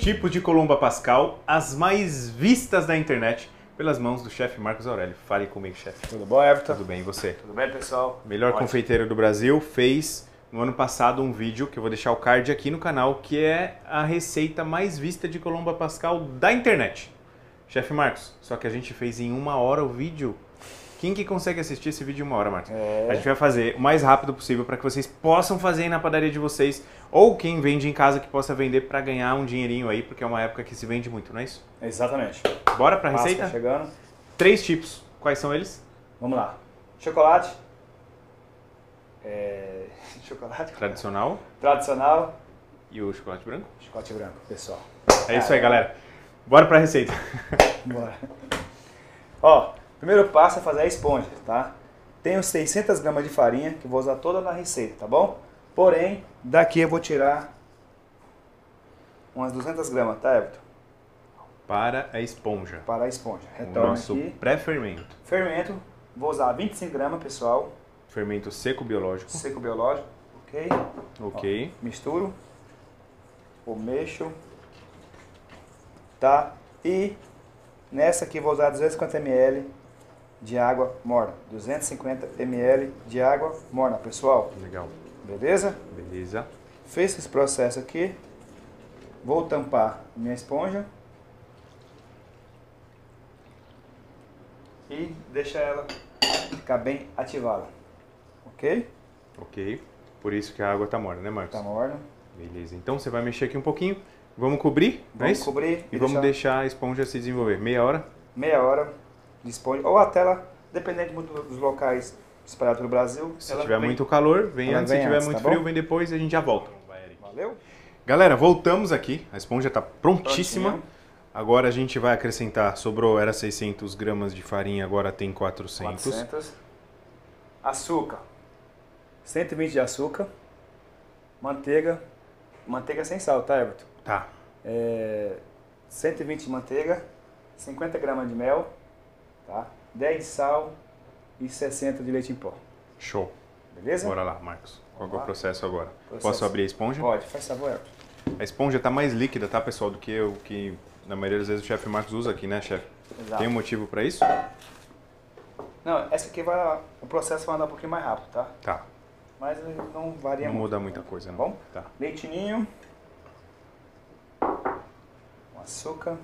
tipos de Colomba Pascal, as mais vistas da internet, pelas mãos do chefe Marcos Aurelio. Fale comigo, chefe. Tudo bom, Everton? Tudo bem, e você? Tudo bem, pessoal? Melhor confeiteiro do Brasil fez no ano passado um vídeo, que eu vou deixar o card aqui no canal, que é a receita mais vista de Colomba Pascal da internet. Chefe Marcos, só que a gente fez em 1 hora o vídeo. Quem que consegue assistir esse vídeo em 1 hora, Marcos? A gente vai fazer o mais rápido possível para que vocês possam fazer aí na padaria de vocês, ou quem vende em casa que possa vender para ganhar um dinheirinho aí, porque é uma época que se vende muito, não é isso? Exatamente. Bora para a receita? Chegando. 3 tipos. Quais são eles? Vamos lá. Chocolate. Chocolate tradicional. Tradicional. E o chocolate branco? Chocolate branco, pessoal. É isso aí, galera. Bora pra receita. Bora. Ó, primeiro passo é fazer a esponja, tá? Tenho 600 gramas de farinha, que vou usar toda na receita, tá bom? Porém, daqui eu vou tirar umas 200 gramas, tá, Everton? Para a esponja. Para a esponja. Retorno o nosso pré-fermento. Fermento, vou usar 25 gramas, pessoal. Fermento seco biológico. Seco biológico, ok. Ok. Ó, misturo. Ou mexo. Tá? E nessa aqui vou usar 250 ml de água morna. 250 ml de água morna, pessoal. Legal. Beleza? Beleza. Fez esse processo aqui. Vou tampar minha esponja. E deixar ela ficar bem ativada. Ok? Ok. Por isso que a água tá morna, né, Marcos? Tá morna. Beleza. Então você vai mexer aqui um pouquinho. Vamos cobrir, Vamos cobrir e vamos deixar a esponja se desenvolver. Meia hora? Meia hora de esponja. Ou até ela, dependendo dos locais espalhados pelo Brasil. Se tiver muito calor, vem antes. Se tiver muito frio, vem depois e a gente já volta. Valeu. Galera, voltamos aqui. A esponja está prontíssima. Agora a gente vai acrescentar. Sobrou, era 600 gramas de farinha, agora tem 400. Açúcar. 120 de açúcar. Manteiga. Manteiga sem sal, tá, Everton? Tá. 120 de manteiga, 50 gramas de mel, tá? 10 de sal e 60 de leite em pó. Show. Beleza? Bora lá, Marcos. Qual é o processo agora? Posso abrir a esponja? Pode, faz favor. A esponja tá mais líquida, tá, pessoal, do que o que na maioria das vezes o chefe Marcos usa aqui, né, chefe? Exato. Tem um motivo para isso? Não, essa aqui vai... O processo vai andar um pouquinho mais rápido, tá? Tá. Mas não varia muito. Não muda muita coisa, né? Bom? Tá. Leitinho. Açúcar.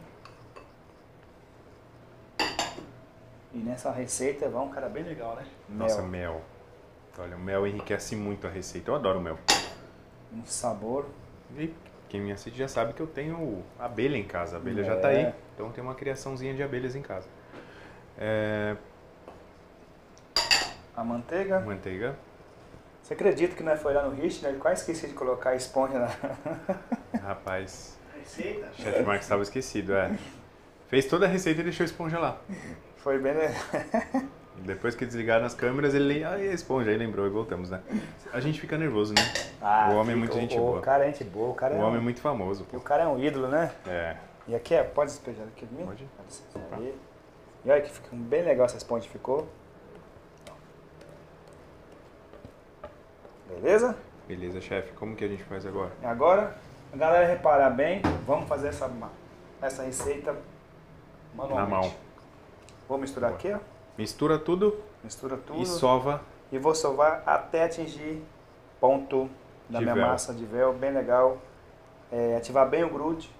E nessa receita vai um cara bem legal, né? Nossa, mel. Olha, o mel enriquece muito a receita. Eu adoro o mel. Um sabor. E quem me assiste já sabe que eu tenho abelha em casa. A abelha já tá aí. Então tem uma criaçãozinha de abelhas em casa. A manteiga. Manteiga. Você acredita que nós foi lá no Rich, né? Eu quase esqueci de colocar a esponja lá. Rapaz. Receita? O chefe Marcos estava esquecido, Fez toda a receita e deixou a esponja lá. Foi bem... Depois que desligaram as câmeras, ele... Ah, e a esponja? Aí lembrou e voltamos, né? A gente fica nervoso, né? Ah, o homem é muito gente boa. O cara é gente boa. O homem é muito famoso, pô. O cara é um ídolo, né? É. E aqui é... Pode despejar aqui de mim? Pode. E olha que fica bem legal essa esponja ficou. Beleza? Beleza, chefe. Como que a gente faz agora? Agora, a galera reparar bem, vamos fazer essa receita manualmente. Na mão. Vou misturar aqui, ó. Mistura tudo. Mistura tudo. E sova. E vou sovar até atingir ponto da minha massa de véu, bem legal. Ativar bem o grude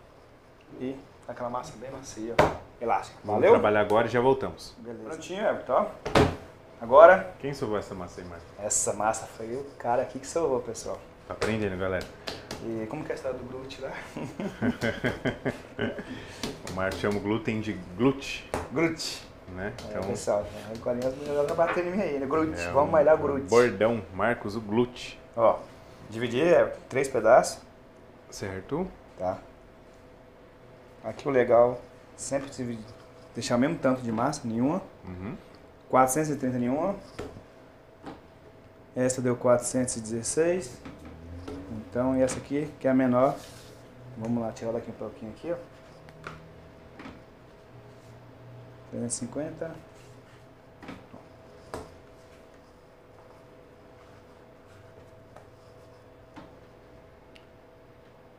e aquela massa bem macia, elástica. Valeu? Vamos trabalhar agora e já voltamos. Beleza. Prontinho, Everton. Agora... Quem sovou essa massa aí, Marcos? Essa massa foi o cara aqui que sovou, pessoal. Tá aprendendo, galera. E como que é a história do glúten lá? O Marcos chama o glúten de glute. Glute. Né? Então... pessoal, agora as mulheres estão batendo em mim aí, né? Glute, vamos malhar o glute. Bordão, Marcos, o glute. Ó, dividir 3 pedaços. Certo. Tá. Aqui o legal, sempre dividir, deixar o mesmo tanto de massa, nenhuma. Uhum. 430 nenhuma. Essa deu 416. Então, e essa aqui, que é a menor. Vamos lá, tirar daqui um pouquinho aqui, ó. 350.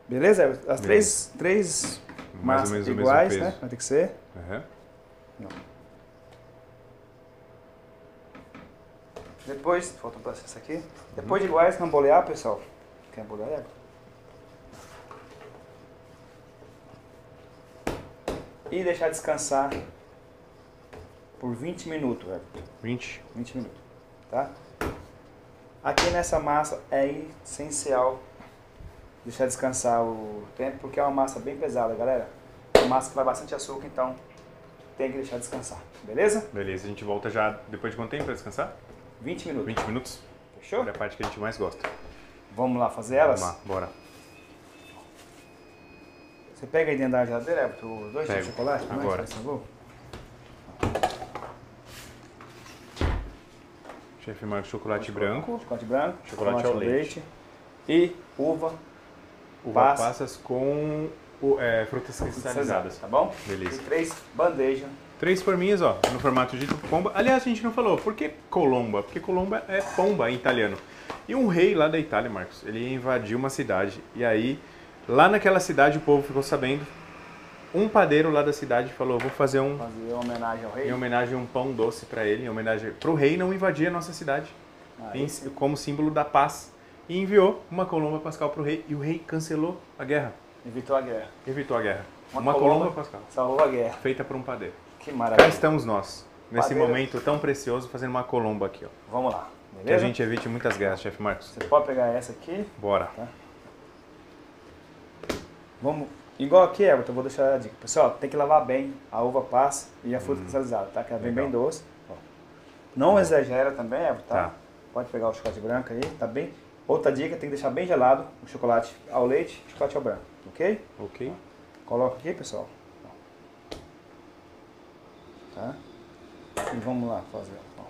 Beleza? As três massas iguais, né? Vai ter que ser. Uhum. Não. Depois, falta um processo aqui. Depois de iguais, rambolear, pessoal. Quer rambolear? E deixar descansar por 20 minutos, velho. 20 minutos, tá? Aqui nessa massa é essencial deixar descansar o tempo, porque é uma massa bem pesada, galera. É uma massa que vai bastante açúcar, então tem que deixar descansar, beleza? Beleza, a gente volta já depois de quanto tempo para descansar? 20 minutos. 20 minutos? Fechou? É a parte que a gente mais gosta. Vamos lá fazer elas? Vamos lá, bora. Você pega aí dentro da geladeira, Everton, 2 de chocolate? Agora. Mais, Chef Mark, chocolate branco. Chocolate branco. Chocolate ao leite. E uva passas com frutas cristalizadas. Tá bom? Beleza. E 3 bandejas. 3 forminhas, ó, no formato de pomba. Aliás, a gente não falou, por que Colomba? Porque Colomba é pomba em italiano. E um rei lá da Itália, Marcos, ele invadiu uma cidade. E aí, lá naquela cidade, o povo ficou sabendo. Um padeiro lá da cidade falou, vou fazer uma homenagem ao rei. Em homenagem a um pão doce para ele, em homenagem pro rei não invadir a nossa cidade. Como símbolo da paz. E enviou uma Colomba Pascal pro rei. E o rei cancelou a guerra. Evitou a guerra. Evitou a guerra. Uma Colomba Pascal. Salvou a guerra. Feita por um padeiro. Que maravilha. Cá estamos nós, nesse momento tão precioso, fazendo uma colomba aqui, ó. Vamos lá, beleza? Que a gente evite muitas guerras, Chef Marcos. Você pode pegar essa aqui. Bora. Tá. Vamos, igual aqui, Everton, eu vou deixar a dica. Pessoal, tem que lavar bem a uva passa e a fruta cristalizada, tá? Que ela vem bem doce. Ó. Não exagera também, Everton, tá? Pode pegar o chocolate branco aí, tá bem? Outra dica, tem que deixar bem gelado o chocolate ao leite e o chocolate ao branco, ok? Ok. Ó. Coloca aqui, pessoal. Tá? E vamos lá fazer. Ó.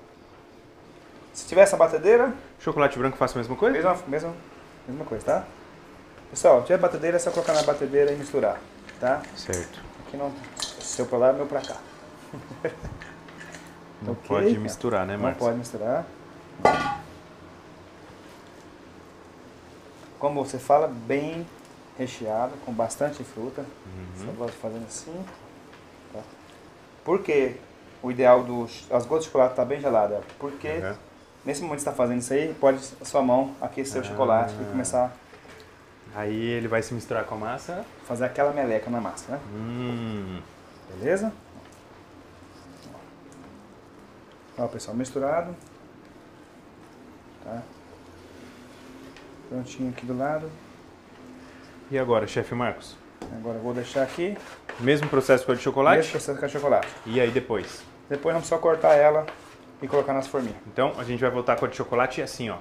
Se tiver essa batedeira... Chocolate branco faça a mesma coisa? Mesma coisa, tá? Pessoal, se tiver batedeira é só colocar na batedeira e misturar, tá? Certo. Aqui não... Seu pra lá, meu pra cá. Não okay. Pode misturar, né, Marcos? Não pode misturar. Como você fala, bem recheado, com bastante fruta. Só gosto de fazer assim. Tá? Porque o ideal das gotas de chocolate está bem gelada, porque nesse momento que você está fazendo isso aí, pode a sua mão aquecer o chocolate e começar. Aí ele vai se misturar com a massa. Fazer aquela meleca na massa, né? Beleza? Ó, pessoal, misturado. Tá? Prontinho aqui do lado. E agora, Chef Marcos? Agora eu vou deixar aqui. Mesmo processo com a de chocolate? Mesmo processo com a de chocolate. E aí depois? Depois vamos só cortar ela e colocar nas forminhas. Então a gente vai voltar com a de chocolate assim, ó.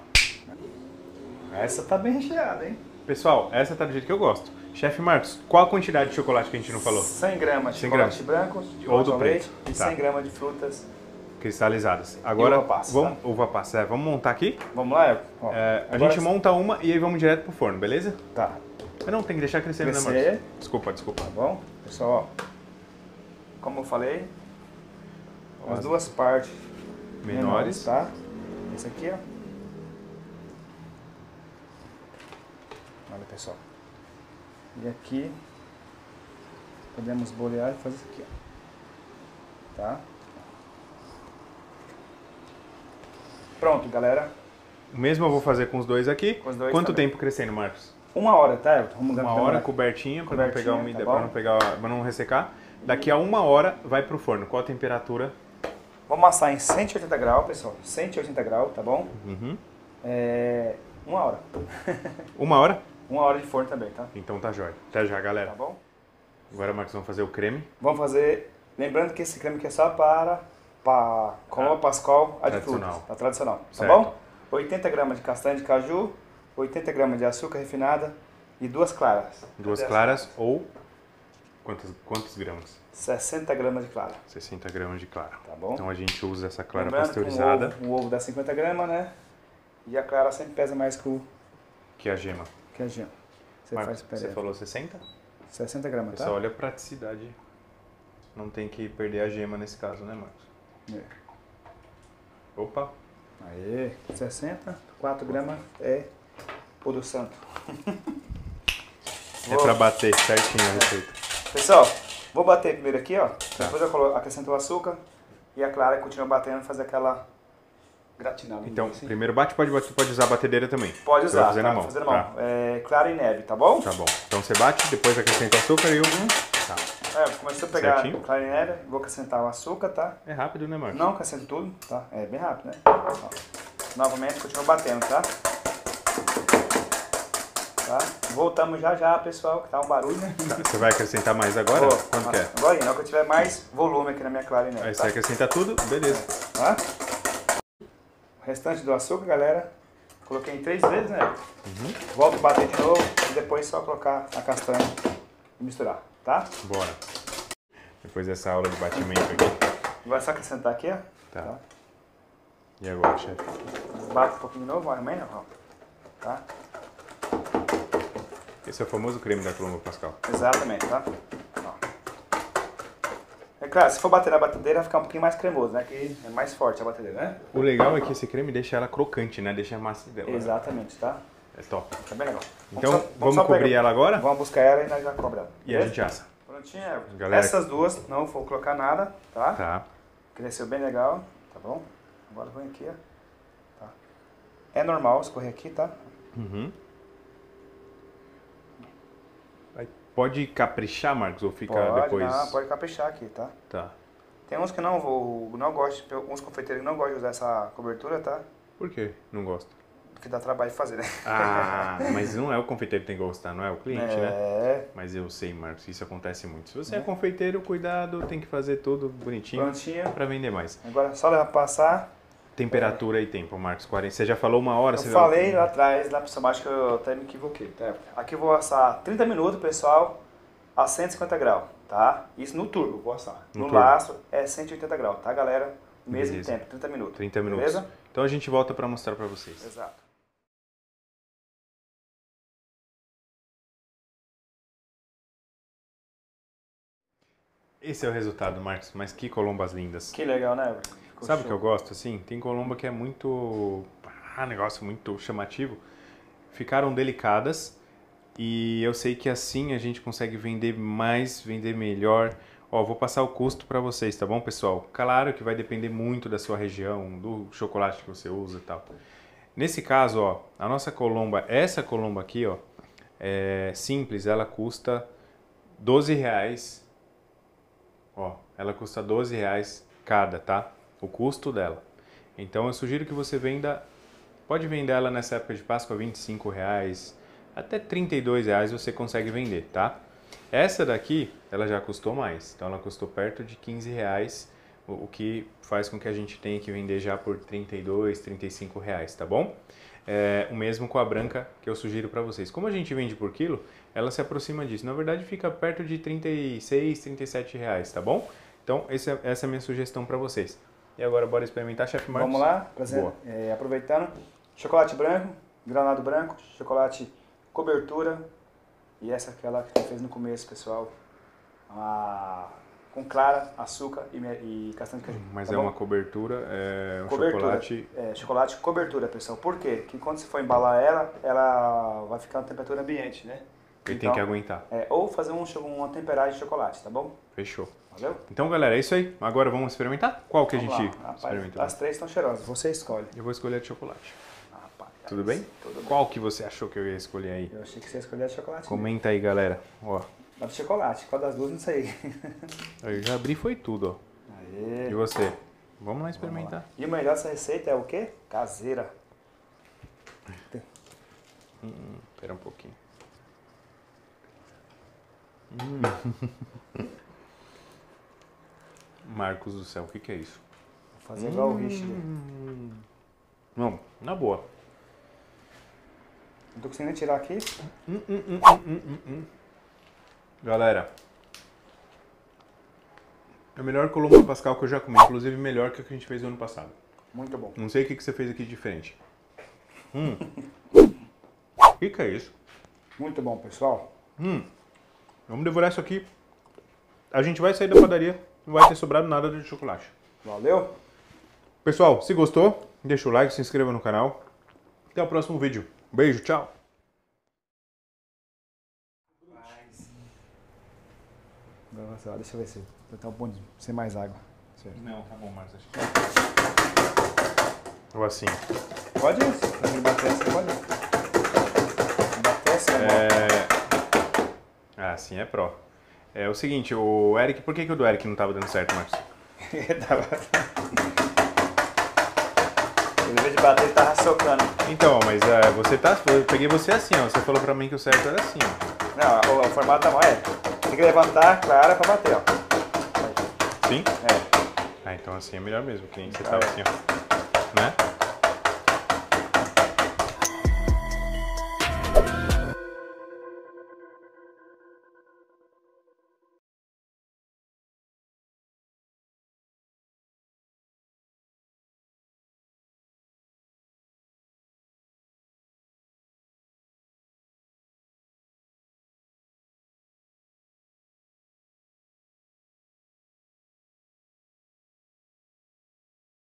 Essa tá bem recheada, hein? Pessoal, essa tá do jeito que eu gosto. Chef Marcos, qual a quantidade de chocolate que a gente não falou? 100 gramas de chocolate branco, de ou do preto, e 100 gramas de frutas cristalizadas. Agora e uva passa, vamos, tá? Uva passa, vamos montar aqui? Vamos lá, ó. A gente monta uma e aí vamos direto pro forno, beleza? Tá. Não, tem que deixar crescendo, né, Marcos? Desculpa. Tá bom? Pessoal, ó, como eu falei, as duas partes menores, tá? Esse aqui, ó. Olha, pessoal. E aqui, podemos bolear e fazer isso aqui, ó. Tá? Pronto, galera. O mesmo eu vou fazer com os dois aqui. Com os dois. Quanto tempo crescendo, Marcos? 1 hora, tá? Vamos uma hora, cobertinha, para não pegar umidade, para não ressecar. Daqui a 1 hora vai pro forno. Qual a temperatura? Vamos assar em 180 graus, pessoal. 180 graus, tá bom? 1 hora. 1 hora? 1 hora de forno também, tá? Então tá jóia. Até já, galera. Tá bom? Agora, Marcos, vamos fazer o creme. Vamos fazer... Lembrando que esse creme aqui é só para Colomba Pascal, a de frutas. A tradicional. Tá bom? 80 gramas de castanha de caju. 80 gramas de açúcar refinada e 2 claras. 2 claras ou quantos gramas? 60 gramas de clara. 60 gramas de clara. Tá bom? Então a gente usa essa clara pasteurizada. O ovo dá 50 gramas, né? E a clara sempre pesa mais que o... Que a gema. Que a gema. Você, Marcos, você falou 60? 60 gramas, tá? Pessoal, olha a praticidade. Não tem que perder a gema nesse caso, né, Marcos? É. Opa! Aê! 60, 4 gramas é... Ouro santo. É pra bater certinho a receita. Pessoal, vou bater primeiro aqui, ó. Tá. Depois eu coloco, acrescento o açúcar e a Clara continua batendo e faz aquela gratinada. Então, assim. Primeiro bate, pode usar a batedeira também. Pode usar, tá, na mão. Fazer na mão. Tá. É, Clara e neve, tá bom? Tá bom. Então você bate, depois acrescenta o açúcar e o... Tá. É, começou a pegar certinho. Clara e neve, vou acrescentar o açúcar, tá? É rápido, né, Marcos? Não, acrescento tudo, tá? É bem rápido, né? Ó. Novamente, continua batendo, tá? Tá? Voltamos já já, pessoal, que tá um barulho, né? Tá. Você vai acrescentar mais agora? Vou. Quando quer? Agora, na hora que eu tiver mais volume aqui na minha clara e neve. Aí você acrescenta tudo, beleza. É. Tá? O restante do açúcar, galera, coloquei em 3 vezes, né? Uhum. Volto a bater de novo e depois só colocar a castanha e misturar, tá? Bora. Depois dessa aula de batimento aqui. Vai só acrescentar aqui, ó. Tá. Tá. E agora, chefe? Bate um pouquinho de novo, mas amanhã não. Tá? Esse é o famoso creme da Colomba Pascal. Exatamente, tá? Ó. É claro, se for bater na batedeira vai ficar um pouquinho mais cremoso, né? Que é mais forte a batedeira, né? O legal é que esse creme deixa ela crocante, né? Deixa a massa dela. Exatamente, tá? É top. Tá bem legal. Então, vamos cobrir ela agora? Vamos buscar ela e nós já cobramos. E a gente assa. Prontinha, galera. Essas duas não vou colocar nada, tá? Tá. Cresceu bem legal, tá bom? Agora vem aqui, ó. Tá. É normal escorrer aqui, tá? Uhum. Pode caprichar, Marcos, ou fica pode, depois? Não, pode caprichar aqui, tá? Tá. Tem uns que não gostam, uns confeiteiros que não gostam de usar essa cobertura, tá? Por que não gosta? Porque dá trabalho de fazer, né? Ah, mas não é o confeiteiro que tem que gostar, não é o cliente, né? É. Mas eu sei, Marcos, isso acontece muito. Se você é confeiteiro, cuidado, tem que fazer tudo bonitinho. Prontinho. Pra vender mais. Agora, só levar passar. Temperatura e tempo, Marcos, 40. Você já falou 1 hora? Eu falei lá atrás, lá pro seu baixo, que eu até me equivoquei. Tá? Aqui eu vou assar 30 minutos, pessoal, a 150 graus, tá? Isso no turbo, vou assar. No laço é 180 graus, tá, galera? Mesmo tempo, 30 minutos. 30 minutos. Beleza? Então a gente volta para mostrar para vocês. Exato. Esse é o resultado, Marcos, mas que colombas lindas. Que legal, né? Sabe o que eu gosto, assim? Tem colomba que é muito... negócio muito chamativo. Ficaram delicadas e eu sei que assim a gente consegue vender mais, vender melhor. Ó, vou passar o custo para vocês, tá bom, pessoal? Claro que vai depender muito da sua região, do chocolate que você usa e tal. Nesse caso, ó, a nossa colomba, essa colomba aqui, ó, é simples, ela custa R$12. Ó, ela custa R$12 cada, tá? O custo dela. Então eu sugiro que você venda, pode vender ela nessa época de Páscoa R$25, até R$32 você consegue vender, tá? Essa daqui, ela já custou mais, então ela custou perto de R$15, o que faz com que a gente tenha que vender já por R$32, R$35, tá bom? É, o mesmo com a branca que eu sugiro para vocês. Como a gente vende por quilo, ela se aproxima disso, na verdade fica perto de R$36, R$37, tá bom? Então essa é a minha sugestão para vocês. E agora bora experimentar, Chef Marcos. Vamos lá, prazer. É, aproveitando, chocolate branco, granado branco, chocolate cobertura e essa aquela que a gente fez no começo, pessoal, com clara, açúcar e castanha de caju. Mas tá bom? Uma cobertura, cobertura, chocolate... É, chocolate cobertura, pessoal. Por quê? Porque quando você for embalar ela, ela vai ficar na temperatura ambiente, né? Então, ele tem que aguentar. É, ou fazer uma temperagem de chocolate, tá bom? Fechou. Valeu? Então, galera, é isso aí. Agora vamos experimentar? Qual que vamos a gente experimenta? As 3 estão cheirosas, você escolhe. Eu vou escolher a de chocolate. Rapaz, tudo bem? Tudo Qual bem. Que você achou que eu ia escolher aí? Eu achei que você ia escolher a de chocolate. Comenta aí, galera. Ó. A de chocolate, qual das duas não sei. Eu já abri foi tudo, ó. Aê. E você? Vamos lá experimentar. Vamos lá. E o melhor dessa receita é o quê? Caseira. Espera um pouquinho. Marcos do céu, o que é isso? Vou fazer igual o Rich. Não, na boa. Não tô conseguindo tirar aqui. Galera, é o melhor Colomba Pascal que eu já comi. Inclusive melhor que o que a gente fez no ano passado. Muito bom. Não sei o que você fez aqui de diferente. O que é isso? Muito bom, pessoal. Vamos devorar isso aqui. A gente vai sair da padaria. Não vai ter sobrado nada de chocolate. Valeu! Pessoal, se gostou, deixa o like, se inscreva no canal. Até o próximo vídeo. Beijo, tchau! Deixa eu ver se tá bom de sem mais água. Certo. Não, tá bom, Marcos. Acho que... Ou assim. Pode isso. Pra mim bater essa, pode. Bater essa é... Ah, assim é pró. É o seguinte, o Eric... Por que o do Eric não tava dando certo, Marcos? Tava... Em vez de bater, ele tava socando. Então, mas você tá... Eu peguei você assim, ó. Você falou pra mim que o certo era assim, ó. Não, o formato da mão é... Tem que levantar a área pra bater, ó. Sim? É. Ah, então assim é melhor mesmo, que nem você tava assim, ó. Né?